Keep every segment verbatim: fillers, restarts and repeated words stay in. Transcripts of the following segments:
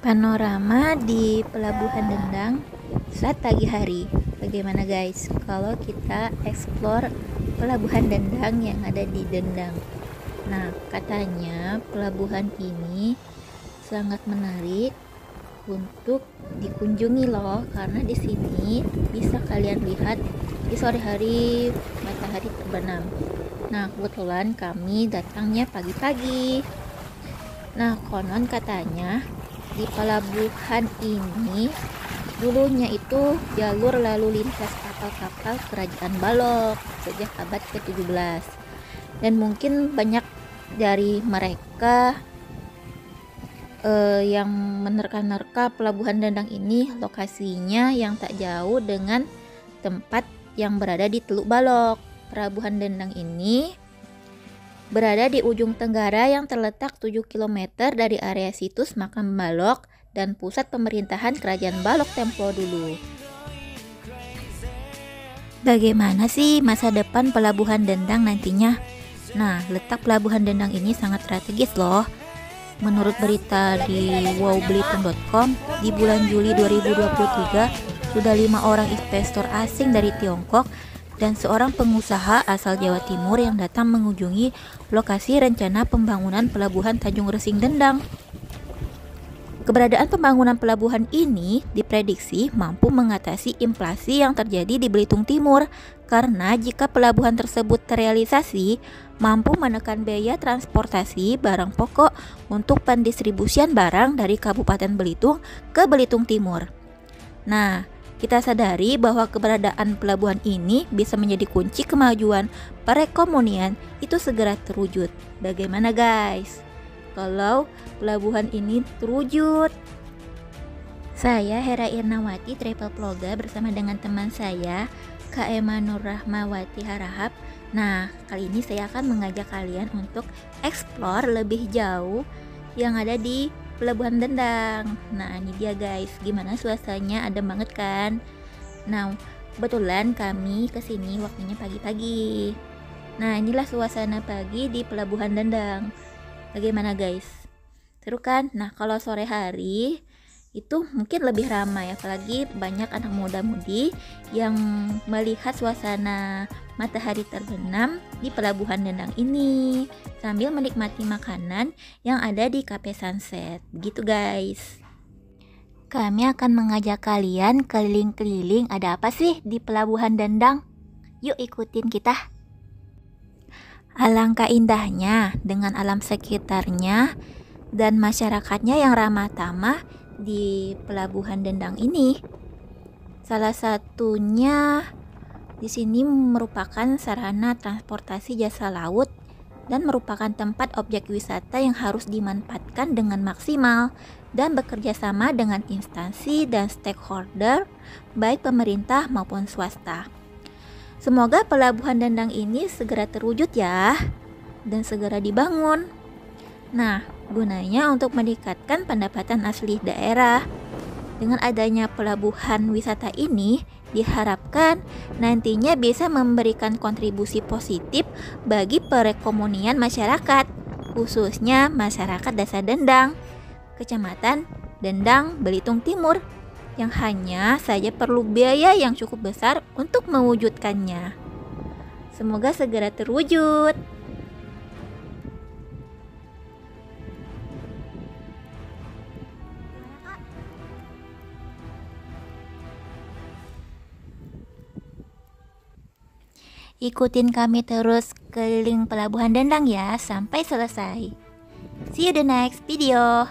Panorama di Pelabuhan Dendang saat pagi hari. Bagaimana guys kalau kita explore Pelabuhan Dendang yang ada di Dendang? Nah, katanya pelabuhan ini sangat menarik untuk dikunjungi loh, karena di sini bisa kalian lihat di sore hari matahari terbenam. Nah, kebetulan kami datangnya pagi-pagi. Nah, konon katanya di pelabuhan ini dulunya itu jalur lalu lintas kapal-kapal kerajaan Balok sejak abad ke tujuh belas, dan mungkin banyak dari mereka eh, yang menerka-nerka pelabuhan Dendang ini lokasinya yang tak jauh dengan tempat yang berada di Teluk Balok. Pelabuhan Dendang ini berada di ujung tenggara yang terletak tujuh kilometer dari area situs makam Balok dan pusat pemerintahan kerajaan Balok tempo dulu. Bagaimana sih masa depan pelabuhan Dendang nantinya? Nah, letak pelabuhan Dendang ini sangat strategis loh. Menurut berita di wow blitung dot com, di bulan Juli dua ribu dua puluh tiga sudah lima orang investor asing dari Tiongkok dan seorang pengusaha asal Jawa Timur yang datang mengunjungi lokasi rencana pembangunan pelabuhan Tanjung Resing Dendang. Keberadaan pembangunan pelabuhan ini diprediksi mampu mengatasi inflasi yang terjadi di Belitung Timur, karena jika pelabuhan tersebut terrealisasi, mampu menekan biaya transportasi barang pokok untuk pendistribusian barang dari Kabupaten Belitung ke Belitung Timur. Nah, kita sadari bahwa keberadaan pelabuhan ini bisa menjadi kunci kemajuan perekonomian itu segera terwujud. Bagaimana guys kalau pelabuhan ini terwujud? Saya Hera Irnawati, travel vlogger, bersama dengan teman saya Kak Emanur Rahmawati Harahap. Nah, kali ini saya akan mengajak kalian untuk explore lebih jauh yang ada di Pelabuhan Dendang. Nah, ini dia guys, gimana suasananya, adem banget kan? Nah, kebetulan kami kesini waktunya pagi-pagi. Nah, inilah suasana pagi di Pelabuhan Dendang. Bagaimana guys? Seru kan? Nah, kalau sore hari itu mungkin lebih ramai, apalagi banyak anak muda-mudi yang melihat suasana matahari terbenam di Pelabuhan Dendang ini sambil menikmati makanan yang ada di Cafe Sunset. Begitu guys, kami akan mengajak kalian keliling-keliling. Ada apa sih di Pelabuhan Dendang? Yuk ikutin kita. Alangkah indahnya dengan alam sekitarnya dan masyarakatnya yang ramah tamah di Pelabuhan Dendang ini. Salah satunya di sini merupakan sarana transportasi jasa laut dan merupakan tempat objek wisata yang harus dimanfaatkan dengan maksimal dan bekerja sama dengan instansi dan stakeholder baik pemerintah maupun swasta. Semoga Pelabuhan Dendang ini segera terwujud ya, dan segera dibangun. Nah, gunanya untuk meningkatkan pendapatan asli daerah. Dengan adanya pelabuhan wisata ini, diharapkan nantinya bisa memberikan kontribusi positif bagi perekonomian masyarakat, khususnya masyarakat Desa Dendang, Kecamatan Dendang, Belitung Timur, yang hanya saja perlu biaya yang cukup besar untuk mewujudkannya. Semoga segera terwujud. Ikutin kami terus keliling Pelabuhan Dendang ya sampai selesai. See you the next video.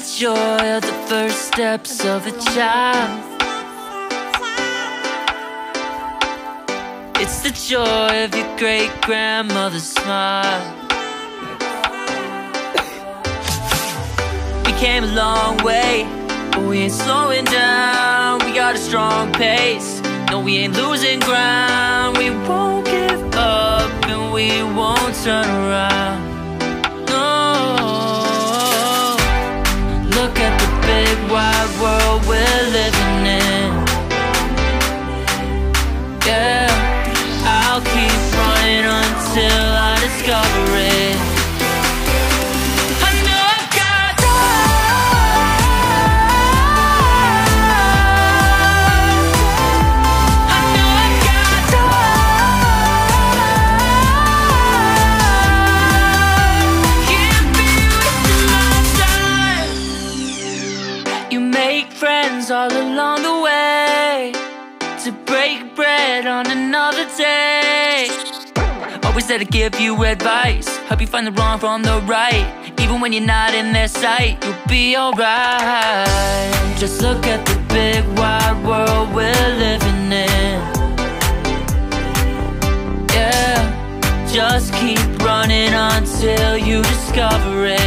the joy of the first steps of a child. It's the joy of your great-grandmother's smile. We came a long way, but we ain't slowing down. We got a strong pace, no, we ain't losing ground. We won't give up and we won't turn around. Look at the big wide world we're living in. Yeah, I'll keep running until I discover it. I know I've got time. I know I've got time. Can't be wasting my time. You make friends all along the way, to break bread on another day. Always there to give you advice, help you find the wrong from the right. Even when you're not in their sight, you'll be alright. Just look at the big wide world we're living in. Yeah, just keep running until you discover it.